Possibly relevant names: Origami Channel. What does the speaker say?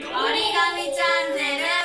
Origami Channel.